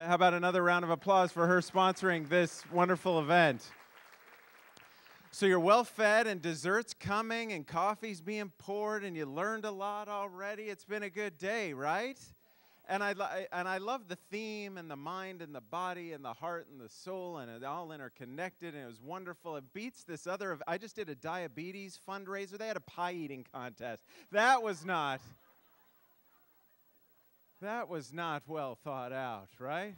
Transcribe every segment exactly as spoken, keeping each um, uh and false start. How about another round of applause for her sponsoring this wonderful event? So you're well-fed, and dessert's coming, and coffee's being poured, and you learned a lot already. It's been a good day, right? And I, and I love the theme, and the mind, and the body, and the heart, and the soul, and it all interconnected, and it was wonderful. It beats this other, I just did a diabetes fundraiser. They had a pie-eating contest. That was not, that was not well thought out, right?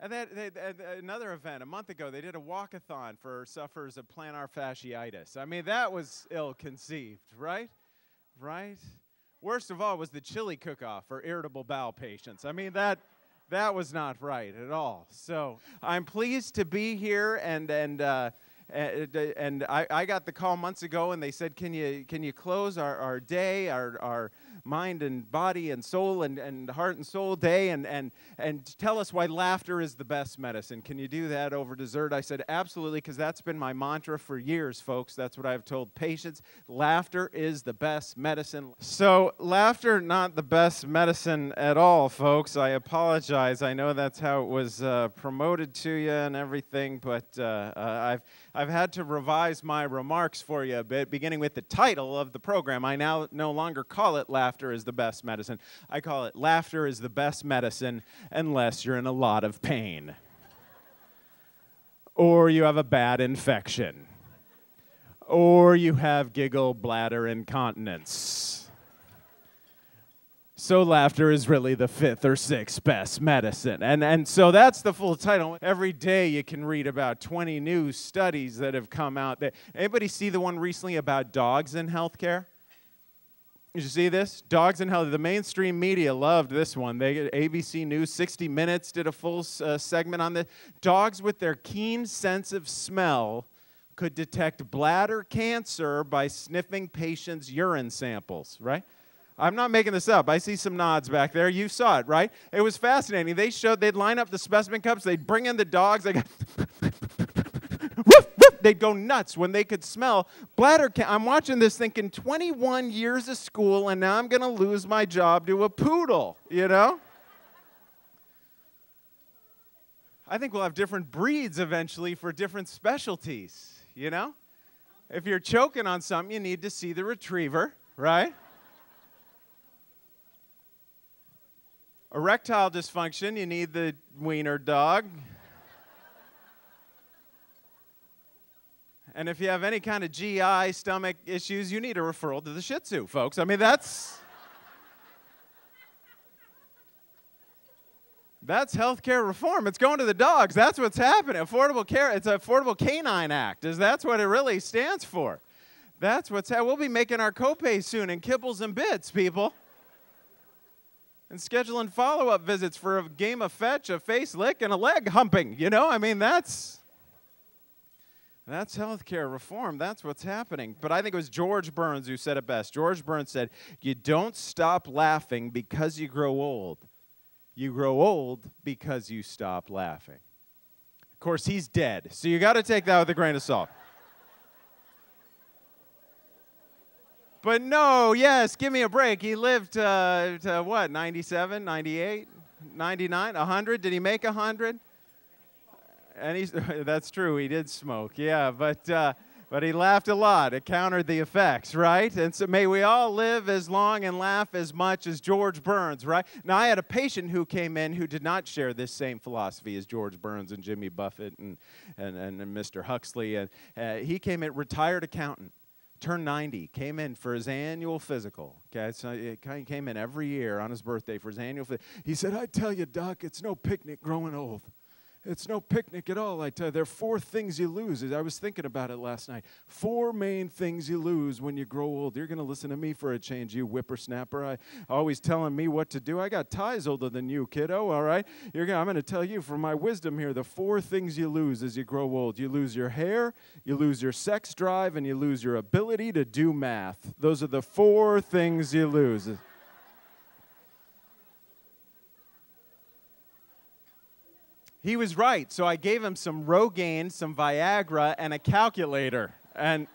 And that, they, another event, a month ago, they did a walk-a-thon for sufferers of plantar fasciitis. I mean, that was ill-conceived, right? Right? Worst of all was the chili cook-off for irritable bowel patients. I mean, that, that was not right at all. So I'm pleased to be here, and, and, uh, and, and I, I got the call months ago, and they said, can you, can you close our, our day, our... our mind and body and soul and, and heart and soul day, and, and, and tell us why laughter is the best medicine. Can you do that over dessert? I said, absolutely, because that's been my mantra for years, folks. That's what I've told patients. Laughter is the best medicine. So laughter, not the best medicine at all, folks. I apologize. I know that's how it was uh, promoted to you and everything, but uh, uh, I've, I've had to revise my remarks for you a bit, beginning with the title of the program. I now no longer call it laughter. Laughter is the best medicine. I call it laughter is the best medicine unless you're in a lot of pain or you have a bad infection or you have giggle bladder incontinence. So laughter is really the fifth or sixth best medicine. And, and so that's the full title. Every day you can read about twenty new studies that have come out. Anybody see the one recently about dogs in healthcare? Did you see this? Dogs in health. The mainstream media loved this one. They, A B C News, sixty minutes, did a full uh, segment on this. Dogs with their keen sense of smell could detect bladder cancer by sniffing patients' urine samples, right? I'm not making this up. I see some nods back there. You saw it, right? It was fascinating. They showed, they'd line up the specimen cups, they'd bring in the dogs, they go, woof! They'd go nuts when they could smell bladder cancer. I'm watching this thinking, twenty-one years of school, and now I'm going to lose my job to a poodle, you know? I think we'll have different breeds eventually for different specialties, you know? If you're choking on something, you need to see the retriever, right? Erectile dysfunction, you need the wiener dog. And if you have any kind of G I, stomach issues, you need a referral to the Shih Tzu, folks. I mean, that's... that's healthcare reform. It's going to the dogs. That's what's happening. Affordable Care, it's an Affordable Canine Act. Is that's what it really stands for. That's what's happening. We'll be making our copays soon in kibbles and bits, people. And scheduling follow-up visits for a game of fetch, a face lick, and a leg humping. You know, I mean, that's... that's healthcare reform. That's what's happening. But I think it was George Burns who said it best. George Burns said, you don't stop laughing because you grow old. You grow old because you stop laughing. Of course, he's dead, so you got to take that with a grain of salt. But no, yes, give me a break. He lived uh, to, what, ninety-seven, ninety-eight, ninety-nine, a hundred? Did he make a hundred? And he's, that's true, he did smoke, yeah, but, uh, but he laughed a lot. It countered the effects, right? And so may we all live as long and laugh as much as George Burns, right? Now, I had a patient who came in who did not share this same philosophy as George Burns and Jimmy Buffett and, and, and, and Mister Huxley. And uh, he came in, retired accountant, turned ninety, came in for his annual physical. Okay, so he came in every year on his birthday for his annual physical. He said, I tell you, Doc, it's no picnic growing old. It's no picnic at all, I tell you. There are four things you lose. I was thinking about it last night. Four main things you lose when you grow old. You're going to listen to me for a change, you whippersnapper. I, always telling me what to do. I got ties older than you, kiddo, all right? You're gonna, I'm going to tell you from my wisdom here, the four things you lose as you grow old. You lose your hair, you lose your sex drive, and you lose your ability to do math. Those are the four things you lose. He was right, so I gave him some Rogaine, some Viagra, and a calculator. And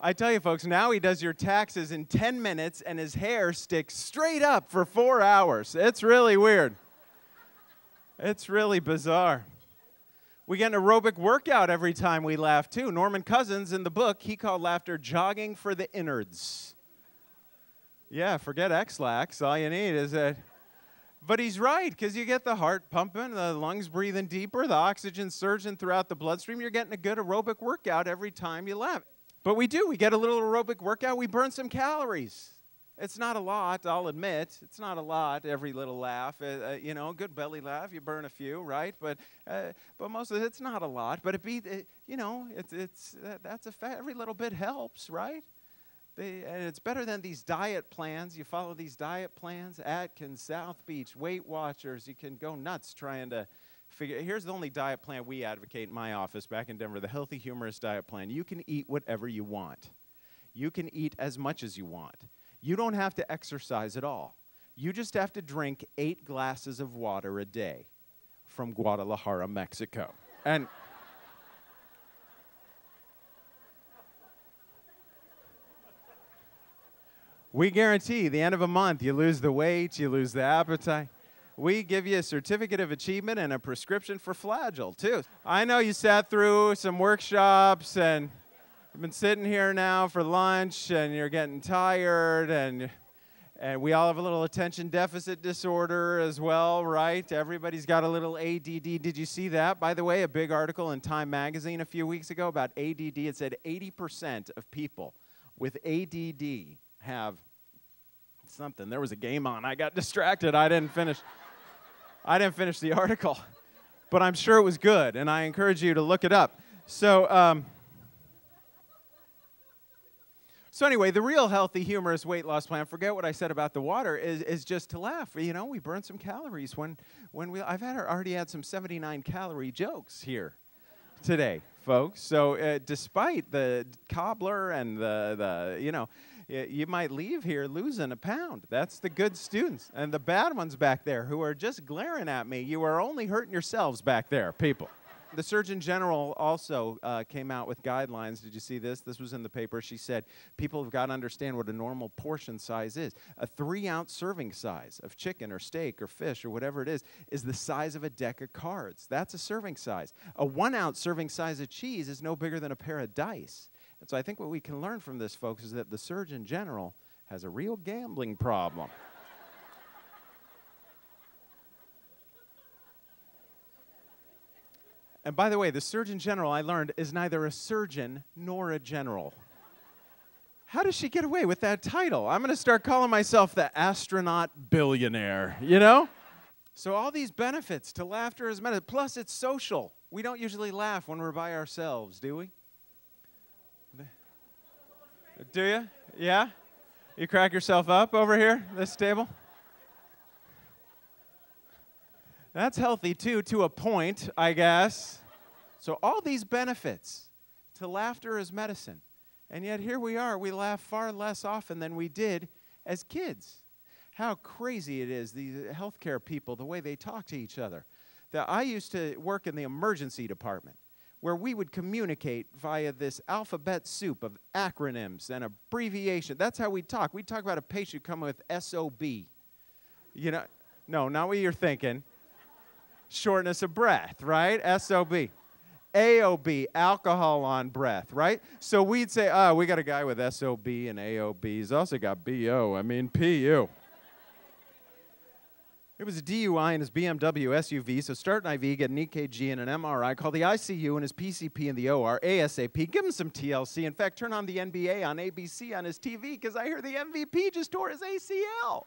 I tell you, folks, now he does your taxes in ten minutes, and his hair sticks straight up for four hours. It's really weird. It's really bizarre. We get an aerobic workout every time we laugh, too. Norman Cousins, in the book, he called laughter jogging for the innards. Yeah, forget X-lax. All you need is it. But he's right, because you get the heart pumping, the lungs breathing deeper, the oxygen surging throughout the bloodstream. You're getting a good aerobic workout every time you laugh. But we do. We get a little aerobic workout. We burn some calories. It's not a lot, I'll admit. It's not a lot, every little laugh. Uh, you know, good belly laugh, you burn a few, right? But, uh, but most of it's not a lot. But, it be, it, you know, it's, it's, uh, that's a fact. Every little bit helps, right? They, and it's better than these diet plans. You follow these diet plans, Atkins, South Beach, Weight Watchers. You can go nuts trying to figure. Here's the only diet plan we advocate in my office back in Denver, the Healthy Humorous Diet Plan. You can eat whatever you want. You can eat as much as you want. You don't have to exercise at all. You just have to drink eight glasses of water a day from Guadalajara, Mexico. And we guarantee the end of a month, you lose the weight, you lose the appetite. We give you a certificate of achievement and a prescription for Flagyl, too. I know you sat through some workshops and you've been sitting here now for lunch, and you're getting tired, and, and we all have a little attention deficit disorder as well, right? Everybody's got a little A D D. Did you see that? By the way, a big article in Time magazine a few weeks ago about A D D. It said eighty percent of people with A D D have something. There was a game on. I got distracted. I didn't finish. I didn't finish the article, but I'm sure it was good, and I encourage you to look it up. So... Um, So anyway, the real healthy, humorous weight loss plan, forget what I said about the water, is, is just to laugh. You know, we burn some calories. When, when we, I've had, already had some seventy-nine calorie jokes here today, folks. So uh, despite the cobbler and the, the you know, y you might leave here losing a pound. That's the good students. And the bad ones back there who are just glaring at me, you are only hurting yourselves back there, people. The Surgeon General also uh, came out with guidelines. Did you see this? This was in the paper. She said, people have got to understand what a normal portion size is. A three-ounce serving size of chicken or steak or fish or whatever it is is the size of a deck of cards. That's a serving size. A one-ounce serving size of cheese is no bigger than a pair of dice. And so I think what we can learn from this, folks, is that the Surgeon General has a real gambling problem. And by the way, the Surgeon General, I learned, is neither a surgeon nor a general. How does she get away with that title? I'm going to start calling myself the astronaut billionaire, you know? So all these benefits to laughter is medicine. Plus, it's social. We don't usually laugh when we're by ourselves, do we? Do you? Yeah? You crack yourself up over here, this table? That's healthy, too, to a point, I guess. So all these benefits to laughter as medicine. And yet here we are. We laugh far less often than we did as kids. How crazy it is, these healthcare people, the way they talk to each other. That I used to work in the emergency department, where we would communicate via this alphabet soup of acronyms and abbreviation. That's how we talk. We talk about a patient coming with S O B. You know, no, not what you're thinking. Shortness of breath, right? S O B. A O B, alcohol on breath, right? So we'd say, oh, we got a guy with S O B and A O B. He's also got B O, I mean P U. It was a D U I in his B M W S U V, so start an I V, get an E K G and an M R I, call the I C U and his P C P and the O R, ASAP, give him some T L C. In fact, turn on the N B A on A B C on his T V, because I hear the M V P just tore his A C L.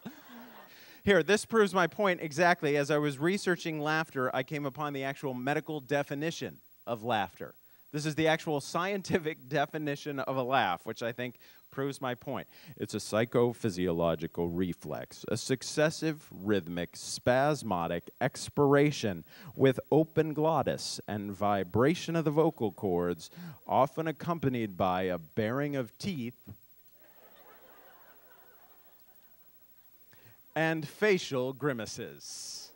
Here, this proves my point exactly. As I was researching laughter, I came upon the actual medical definition of laughter. This is the actual scientific definition of a laugh, which I think proves my point. It's a psychophysiological reflex, a successive, rhythmic, spasmodic expiration with open glottis and vibration of the vocal cords, often accompanied by a baring of teeth and facial grimaces.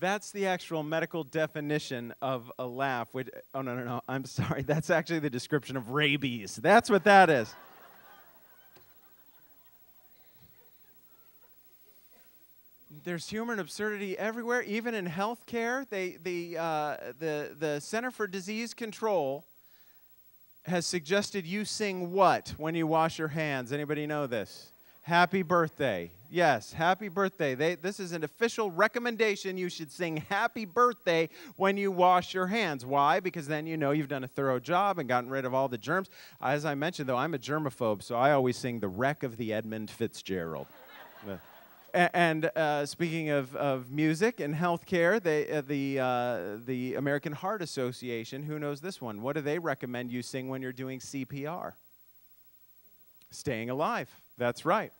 That's the actual medical definition of a laugh. Which, oh, no, no, no, I'm sorry. That's actually the description of rabies. That's what that is. There's humor and absurdity everywhere, even in healthcare. They, the, uh, the, the Center for Disease Control has suggested you sing what when you wash your hands? Anybody know this? Happy birthday. Yes, happy birthday. They, this is an official recommendation. You should sing happy birthday when you wash your hands. Why? Because then you know you've done a thorough job and gotten rid of all the germs. As I mentioned, though, I'm a germaphobe, so I always sing the wreck of the Edmund Fitzgerald. And uh, speaking of, of music and healthcare, they, uh, the, uh, the American Heart Association, who knows this one? What do they recommend you sing when you're doing C P R? Staying alive. That's right.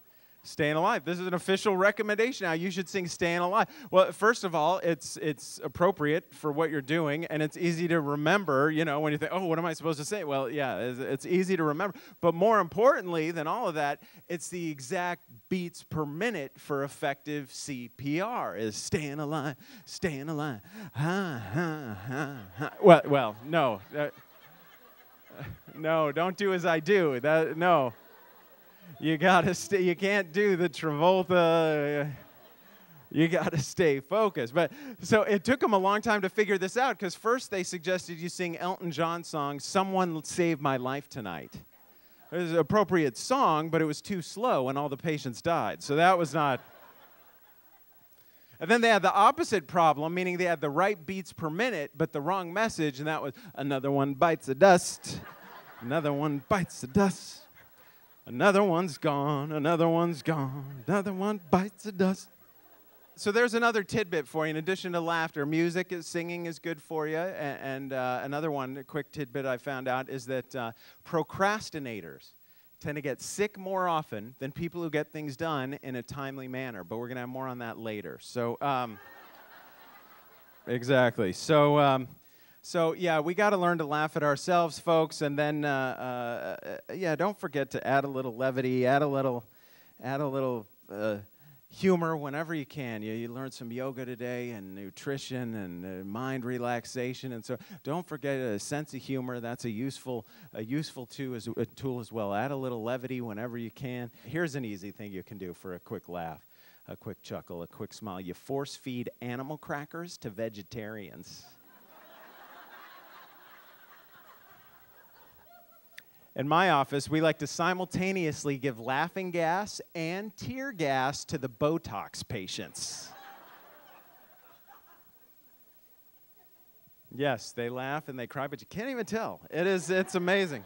Staying alive. This is an official recommendation now. You should sing Staying Alive. Well, first of all, it's, it's appropriate for what you're doing, and it's easy to remember, you know, when you think, oh, what am I supposed to say? Well, yeah, it's, it's easy to remember. But more importantly than all of that, it's the exact beats per minute for effective C P R is staying alive, staying alive. Ha, ha, ha, ha. Well, well, no. Uh, no, don't do as I do. That, no. You gotta stay. You can't do the Travolta. You gotta stay focused. But so it took them a long time to figure this out, because first they suggested you sing Elton John's song "Someone Save My Life Tonight." It was an appropriate song, but it was too slow, and all the patients died. So that was not. And then they had the opposite problem, meaning they had the right beats per minute, but the wrong message, and that was another one bites the dust, another one bites the dust. Another one's gone, another one's gone, another one bites the dust. So there's another tidbit for you. In addition to laughter, music, is, singing is good for you. And, and uh, another one, a quick tidbit I found out, is that uh, procrastinators tend to get sick more often than people who get things done in a timely manner. But we're going to have more on that later. So, um, exactly. So... Um, So, yeah, we got to learn to laugh at ourselves, folks, and then, uh, uh, yeah, don't forget to add a little levity, add a little, add a little uh, humor whenever you can. You, you learned some yoga today and nutrition and uh, mind relaxation, and so don't forget a sense of humor. That's a useful, a useful tool as, a tool as well. Add a little levity whenever you can. Here's an easy thing you can do for a quick laugh, a quick chuckle, a quick smile. You force feed animal crackers to vegetarians. In my office, we like to simultaneously give laughing gas and tear gas to the Botox patients. Yes, they laugh and they cry, but you can't even tell. It is, it's amazing.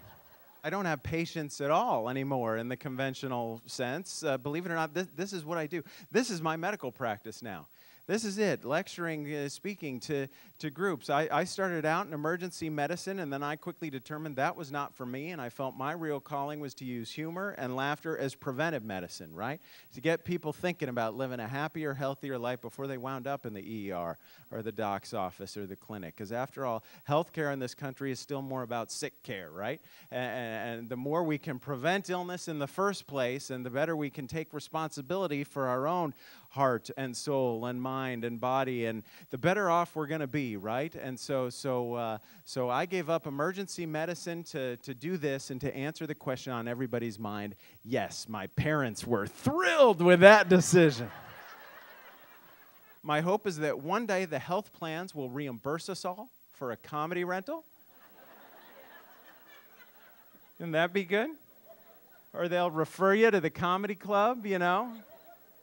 I don't have patience at all anymore in the conventional sense. Uh, believe it or not, this, this is what I do. This is my medical practice now. This is it, lecturing, uh, speaking to, to groups. I, I started out in emergency medicine, and then I quickly determined that was not for me, and I felt my real calling was to use humor and laughter as preventive medicine, right? To get people thinking about living a happier, healthier life before they wound up in the E R or the doc's office or the clinic. Because after all, healthcare in this country is still more about sick care, right? And, and the more we can prevent illness in the first place, and the better we can take responsibility for our own heart and soul and mind and body, and the better off we're going to be, right? And so, so, uh, so I gave up emergency medicine to, to do this and to answer the question on everybody's mind. Yes, my parents were thrilled with that decision. My hope is that one day the health plans will reimburse us all for a comedy rental. Wouldn't that be good? Or they'll refer you to the comedy club, you know?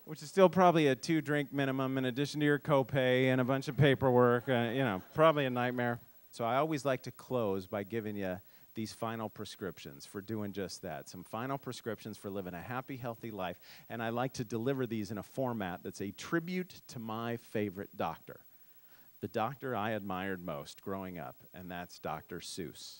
Which is still probably a two-drink minimum in addition to your copay and a bunch of paperwork, uh, you know, probably a nightmare. So I always like to close by giving you these final prescriptions for doing just that, some final prescriptions for living a happy, healthy life, and I like to deliver these in a format that's a tribute to my favorite doctor, the doctor I admired most growing up, and that's Doctor Seuss.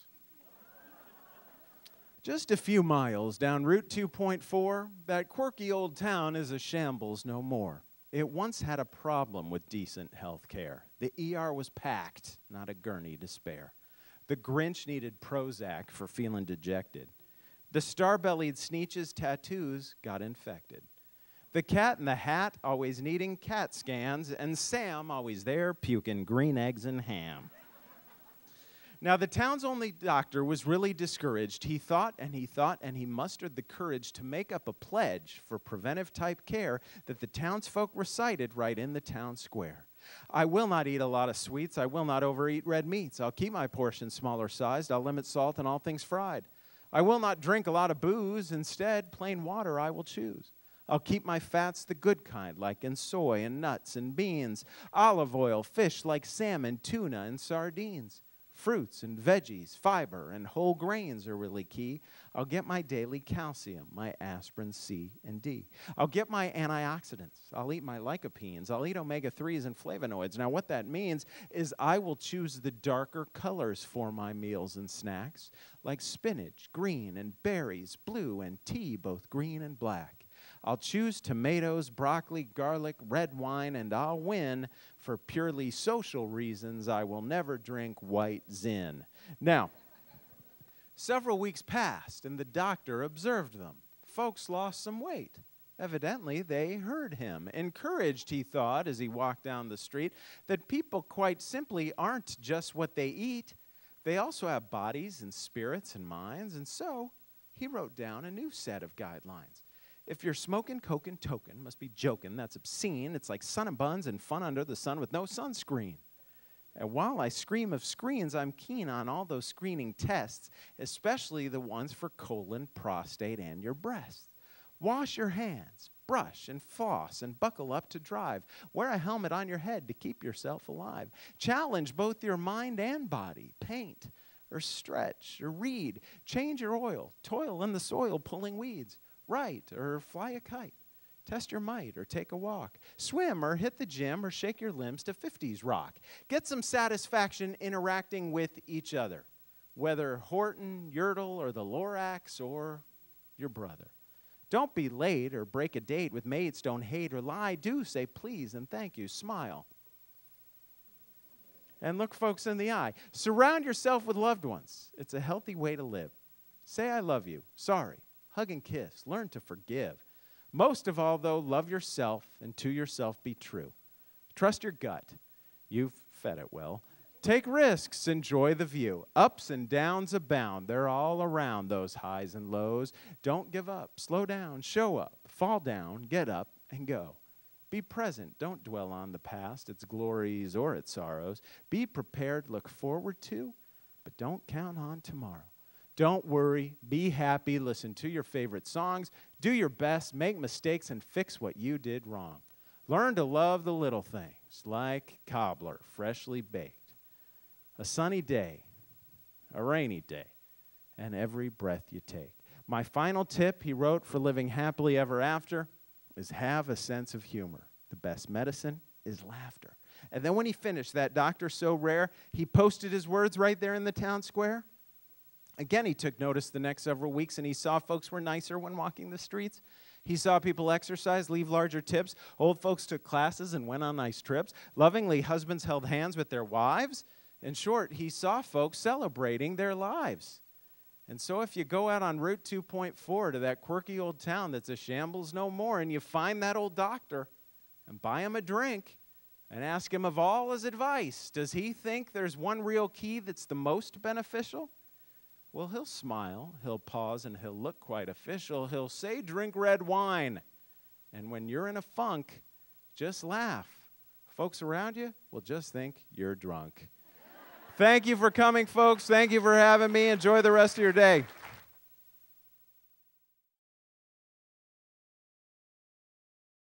Just a few miles down Route two point four, that quirky old town is a shambles no more. It once had a problem with decent health care. The E R was packed, not a gurney to spare. The Grinch needed Prozac for feeling dejected. The star-bellied Sneetch's tattoos got infected. The Cat in the Hat always needing CAT scans, and Sam always there puking green eggs and ham. Now, the town's only doctor was really discouraged. He thought and he thought and he mustered the courage to make up a pledge for preventive-type care that the townsfolk recited right in the town square. I will not eat a lot of sweets. I will not overeat red meats. I'll keep my portion smaller sized. I'll limit salt and all things fried. I will not drink a lot of booze. Instead, plain water I will choose. I'll keep my fats the good kind, like in soy and nuts and beans, olive oil, fish like salmon, tuna, and sardines. Fruits and veggies, fiber, and whole grains are really key. I'll get my daily calcium, my aspirin C and D. I'll get my antioxidants. I'll eat my lycopenes. I'll eat omega threes and flavonoids. Now, what that means is I will choose the darker colors for my meals and snacks, like spinach, green, and berries, blue, and tea, both green and black. I'll choose tomatoes, broccoli, garlic, red wine, and I'll win. For purely social reasons, I will never drink white zin. Now, several weeks passed, and the doctor observed them. Folks lost some weight. Evidently, they heard him. Encouraged, he thought, as he walked down the street, that people quite simply aren't just what they eat. They also have bodies and spirits and minds, and so he wrote down a new set of guidelines. If you're smoking coke and token, must be joking, that's obscene. It's like sun and buns and fun under the sun with no sunscreen. And while I scream of screens, I'm keen on all those screening tests, especially the ones for colon, prostate, and your breasts. Wash your hands, brush and floss, and buckle up to drive. Wear a helmet on your head to keep yourself alive. Challenge both your mind and body. Paint or stretch or read. Change your oil. Toil in the soil pulling weeds. Write or fly a kite, test your might or take a walk, swim or hit the gym or shake your limbs to fifties rock. Get some satisfaction interacting with each other, whether Horton, Yertle, or the Lorax, or your brother. Don't be late or break a date with mates. Don't hate or lie. Do say please and thank you. Smile. And look folks in the eye. Surround yourself with loved ones. It's a healthy way to live. Say I love you. Sorry. Hug and kiss. Learn to forgive. Most of all, though, love yourself and to yourself be true. Trust your gut. You've fed it well. Take risks. Enjoy the view. Ups and downs abound. They're all around, those highs and lows. Don't give up. Slow down. Show up. Fall down. Get up and go. Be present. Don't dwell on the past, its glories or its sorrows. Be prepared. Look forward to, but don't count on tomorrow. Don't worry, be happy, listen to your favorite songs, do your best, make mistakes, and fix what you did wrong. Learn to love the little things, like cobbler, freshly baked, a sunny day, a rainy day, and every breath you take. My final tip, he wrote, for living happily ever after, is have a sense of humor. The best medicine is laughter. And then when he finished, that doctor so rare, he posted his words right there in the town square. Again, he took notice the next several weeks, and he saw folks were nicer when walking the streets. He saw people exercise, leave larger tips. Old folks took classes and went on nice trips. Lovingly, husbands held hands with their wives. In short, he saw folks celebrating their lives. And so if you go out on Route two point four to that quirky old town that's a shambles no more, and you find that old doctor and buy him a drink and ask him of all his advice, does he think there's one real key that's the most beneficial? Well, he'll smile, he'll pause, and he'll look quite official. He'll say, drink red wine. And when you're in a funk, just laugh. Folks around you will just think you're drunk. Thank you for coming, folks. Thank you for having me. Enjoy the rest of your day.